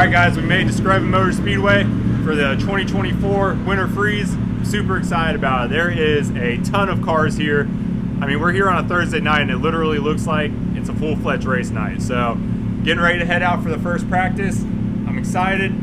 Alright guys, we made it to Screven Motor Speedway for the 2024 Winter Freeze. I'm super excited about it. There is a ton of cars here. I mean, we're here on a Thursday night and it literally looks like it's a full-fledged race night. So, getting ready to head out for the first practice. I'm excited.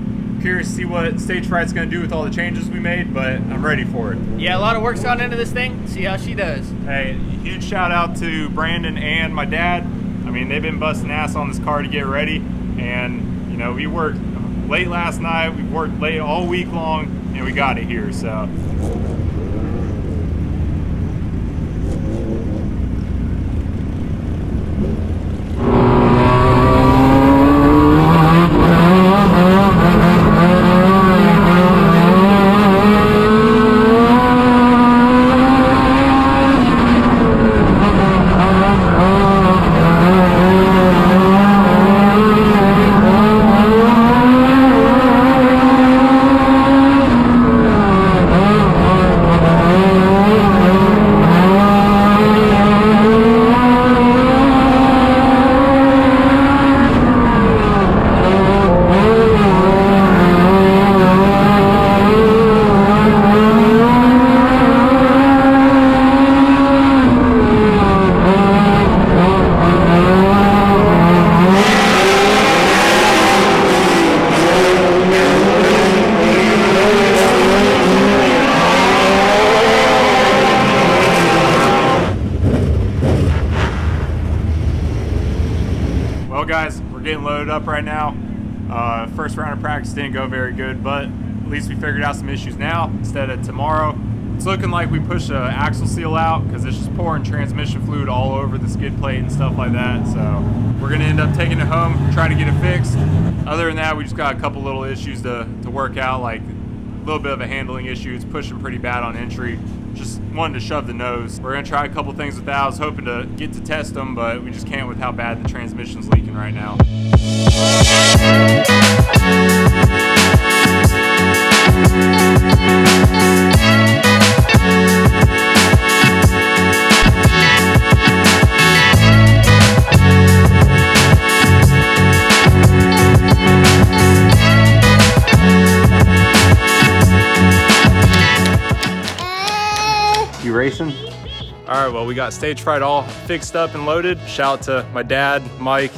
Curious to see what Stage Fright's going to do with all the changes we made, but I'm ready for it. Yeah, a lot of work's gone into this thing. See how she does. Hey, huge shout out to Brandon and my dad. I mean, they've been busting ass on this car to get ready, and you know, we worked late last night, we worked late all week long, and we got it here, so. Guys, we're getting loaded up right now. First round of practice didn't go very good, but at least we figured out some issues now instead of tomorrow. It's looking like we pushed an axle seal out because it's just pouring transmission fluid all over the skid plate and stuff like that, so we're gonna end up taking it home, trying to get it fixed. Other than that, we just got a couple little issues to work out, like a little bit of a handling issue. It's pushing pretty bad on entry. Just wanted to shove the nose. We're gonna try a couple things with that. I was hoping to get to test them, but we just can't with how bad the transmission's leaking right now. Racing. All right, well, we got Stage Fright all fixed up and loaded. Shout out to my dad, Mike,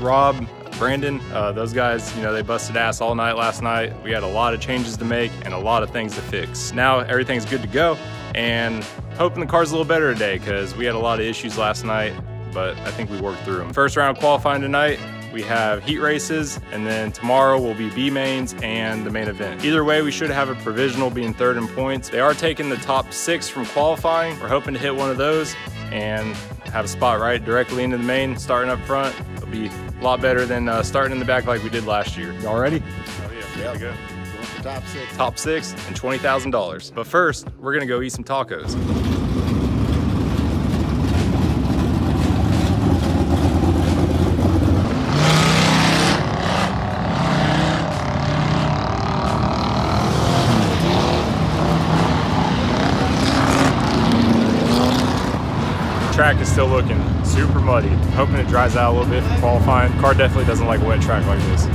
Rob, Brandon. Those guys, you know, they busted ass all night last night. We had a lot of changes to make and a lot of things to fix. Now everything's good to go, and hoping the car's a little better today because we had a lot of issues last night, but I think we worked through them. First round of qualifying tonight, we have heat races, and then tomorrow will be B-Mains and the main event. Either way, we should have a provisional being third in points. They are taking the top 6 from qualifying. We're hoping to hit one of those and have a spot right directly into the main, starting up front. It'll be a lot better than starting in the back like we did last year. Y'all ready? Oh yeah, yep. We go. Going for top 6. Top 6 and $20,000. But first, we're gonna go eat some tacos. Track is still looking super muddy. Hoping it dries out a little bit for qualifying. Car definitely doesn't like a wet track like this.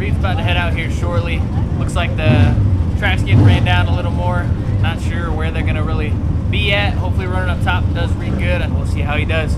Reed's about to head out here shortly. Looks like the track's getting ran down a little more. Not sure where they're gonna really be at. Hopefully running up top does Reed good, and we'll see how he does.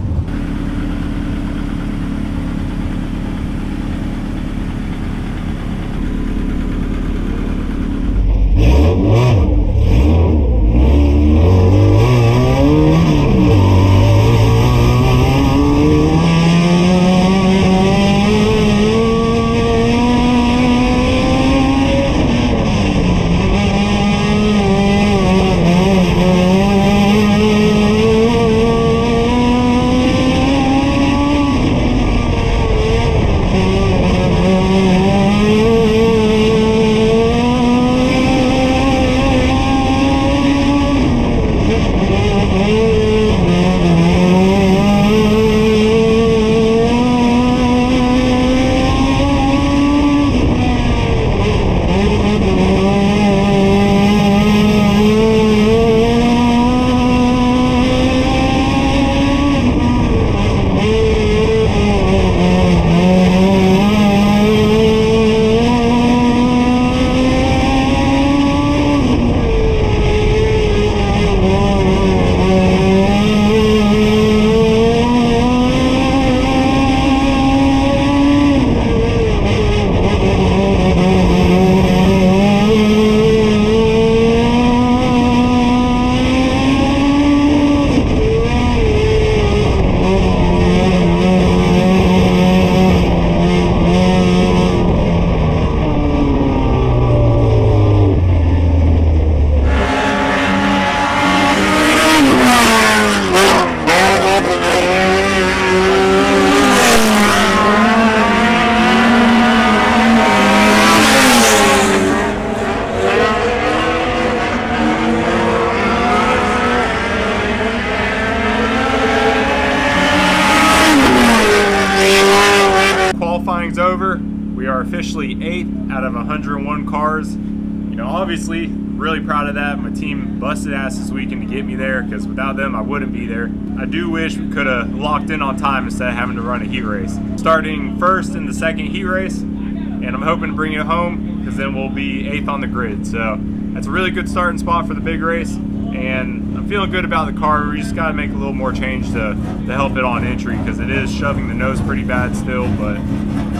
officially 8th out of 101 cars. You know, obviously, really proud of that. My team busted ass this weekend to get me there, because without them, I wouldn't be there. I do wish we could have locked in on time instead of having to run a heat race. Starting first in the second heat race, and I'm hoping to bring it home, because then we'll be 8th on the grid. So that's a really good starting spot for the big race, and I'm feeling good about the car. We just got to make a little more change to help it on entry, because it is shoving the nose pretty bad still, but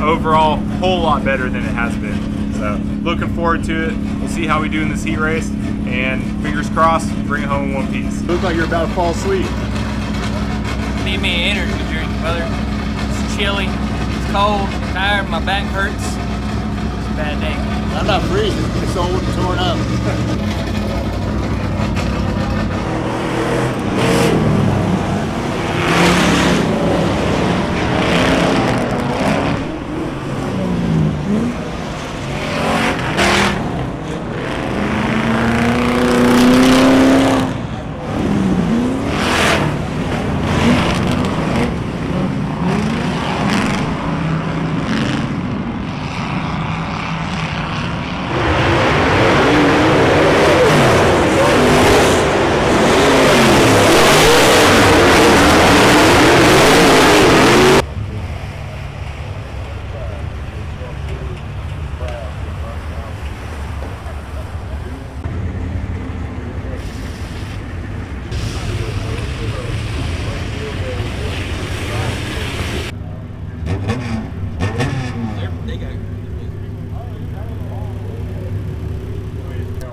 overall, a whole lot better than it has been. So looking forward to it. We'll see how we do in this heat race, and fingers crossed, bring it home in one piece. Looks like you're about to fall asleep. Need me an energy drink, brother. It's chilly, it's cold, I'm tired, my back hurts. It's a bad day. I'm not freezing. It's all torn up.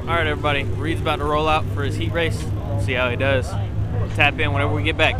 Alright everybody, Reed's about to roll out for his heat race. See how he does. Tap in whenever we get back.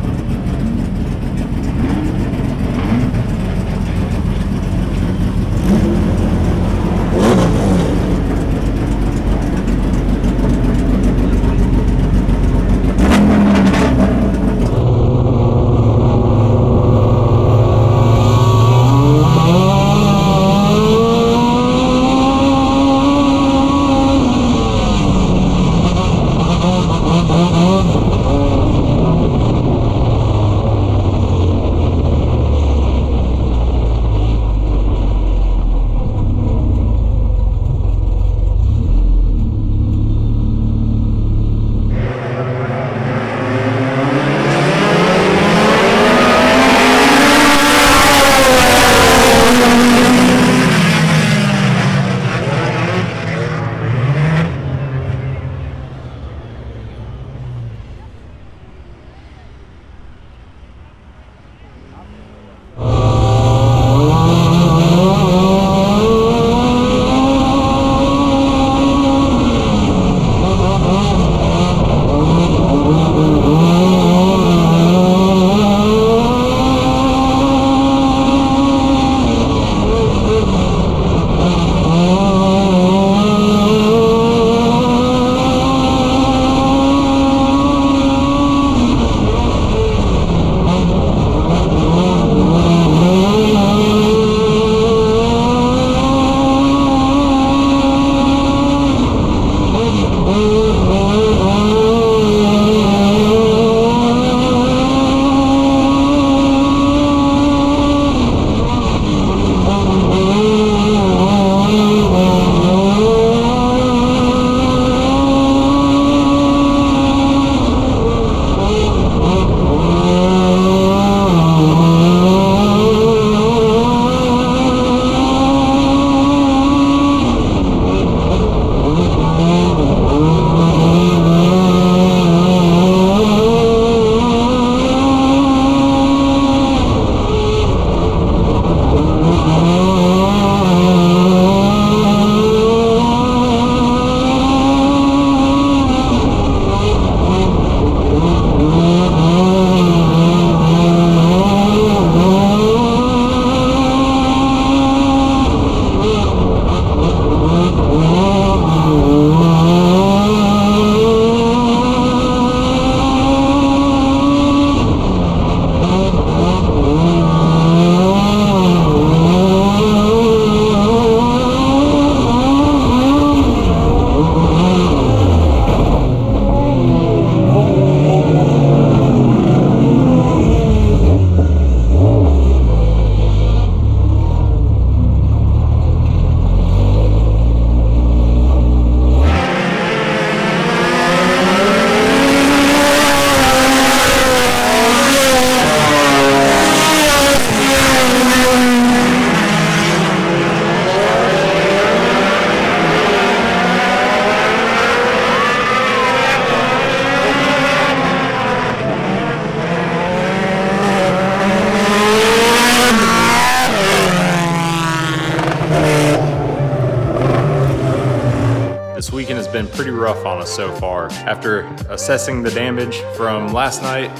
been pretty rough on us so far. After assessing the damage from last night,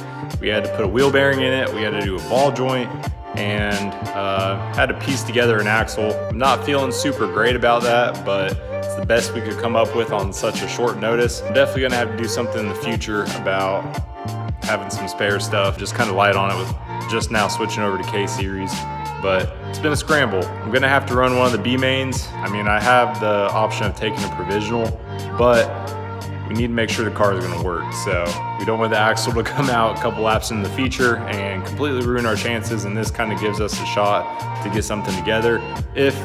we had to put a wheel bearing in it, we had to do a ball joint, and had to piece together an axle. I'm not feeling super great about that, but it's the best we could come up with on such a short notice. I'm definitely gonna have to do something in the future about having some spare stuff, just kind of light on it with just now switching over to K-Series. But it's been a scramble. I'm gonna have to run one of the B-Mains. I mean, I have the option of taking a provisional, but we need to make sure the car is gonna work. So we don't want the axle to come out a couple laps into the feature and completely ruin our chances, and this kind of gives us a shot to get something together if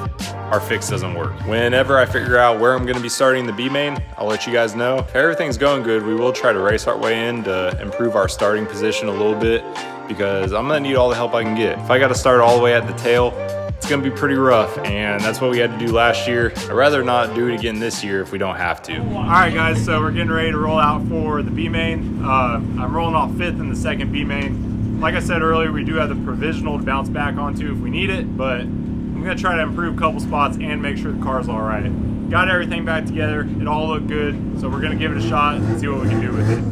our fix doesn't work. Whenever I figure out where I'm gonna be starting the B-Main, I'll let you guys know. If everything's going good, we will try to race our way in to improve our starting position a little bit, because I'm gonna need all the help I can get. If I gotta start all the way at the tail, it's gonna be pretty rough, and that's what we had to do last year. I'd rather not do it again this year if we don't have to. All right guys, so we're getting ready to roll out for the B-Main. I'm rolling off 5th in the second B-Main. Like I said earlier, we do have the provisional to bounce back onto if we need it, but I'm gonna try to improve a couple spots and make sure the car's all right. Got everything back together, it all looked good, so we're gonna give it a shot and see what we can do with it.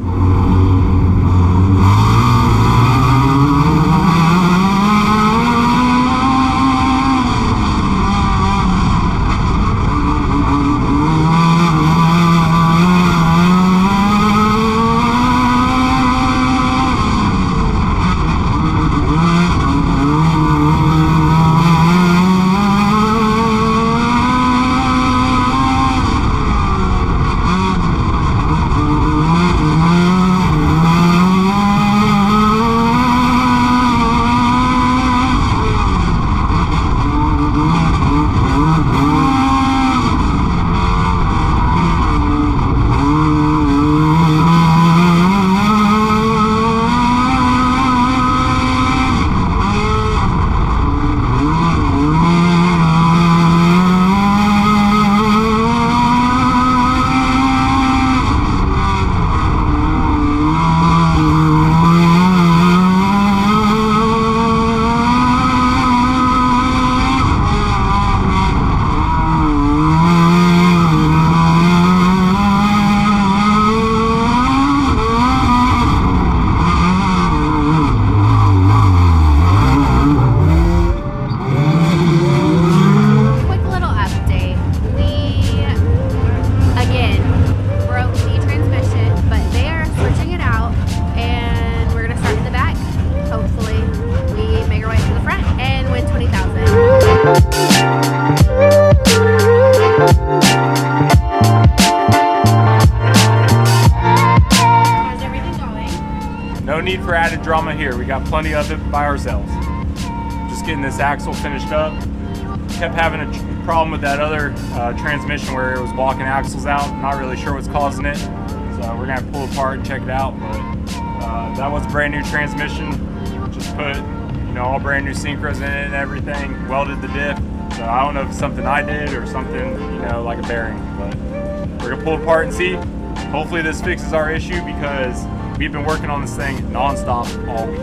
Need for added drama here. We got plenty of it by ourselves. Just getting this axle finished up. Kept having a problem with that other transmission where it was blocking axles out. Not really sure what's causing it. So we're gonna have to pull it apart and check it out. But that was a brand new transmission. Just put, you know, all brand new synchros in it and everything. Welded the diff. So I don't know if it's something I did or something, you know, like a bearing. But we're gonna pull it apart and see. Hopefully this fixes our issue, because we've been working on this thing non-stop all week.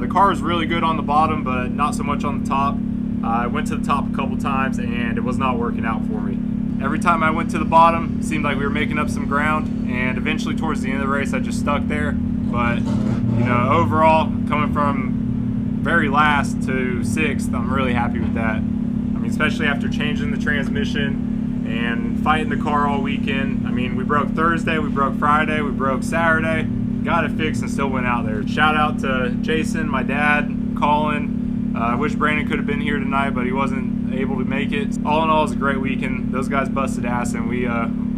The car is really good on the bottom, but not so much on the top. I went to the top a couple times and it was not working out for me. Every time I went to the bottom, it seemed like we were making up some ground, and eventually towards the end of the race I just stuck there. But you know, overall, coming from very last to sixth, I'm really happy with that. I mean, especially after changing the transmission and fighting the car all weekend. I mean, we broke Thursday, we broke Friday, we broke Saturday, got it fixed and still went out there. Shout out to Jason, my dad, Colin. I wish Brandon could have been here tonight, but he wasn't able to make it. All in all, it was a great weekend. Those guys busted ass, and we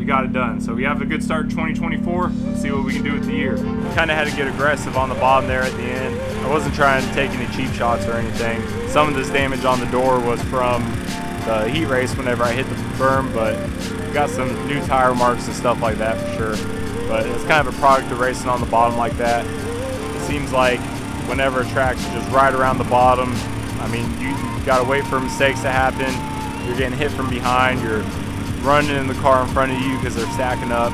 got it done. So we have a good start in 2024. Let's see what we can do with the year. Kind of had to get aggressive on the bottom there at the end. I wasn't trying to take any cheap shots or anything. Some of this damage on the door was from the heat race whenever I hit the berm, but got some new tire marks and stuff like that for sure. But it's kind of a product of racing on the bottom like that. It seems like whenever a track's just right around the bottom, I mean, you gotta wait for mistakes to happen. You're getting hit from behind, you're running in the car in front of you because they're stacking up.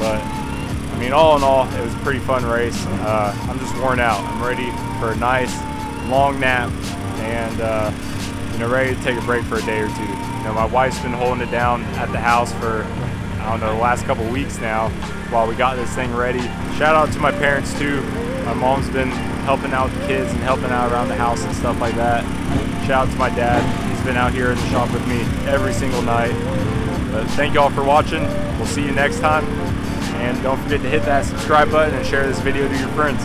But I mean, all in all, it was a pretty fun race. I'm just worn out. I'm ready for a nice long nap and you know, ready to take a break for a day or two. You know, my wife's been holding it down at the house for, I don't know, the last couple weeks now while we got this thing ready. Shout out to my parents too. My mom's been helping out the kids and helping out around the house and stuff like that. Shout out to my dad. He's been out here in the shop with me every single night. But thank y'all for watching. We'll see you next time. And don't forget to hit that subscribe button and share this video to your friends.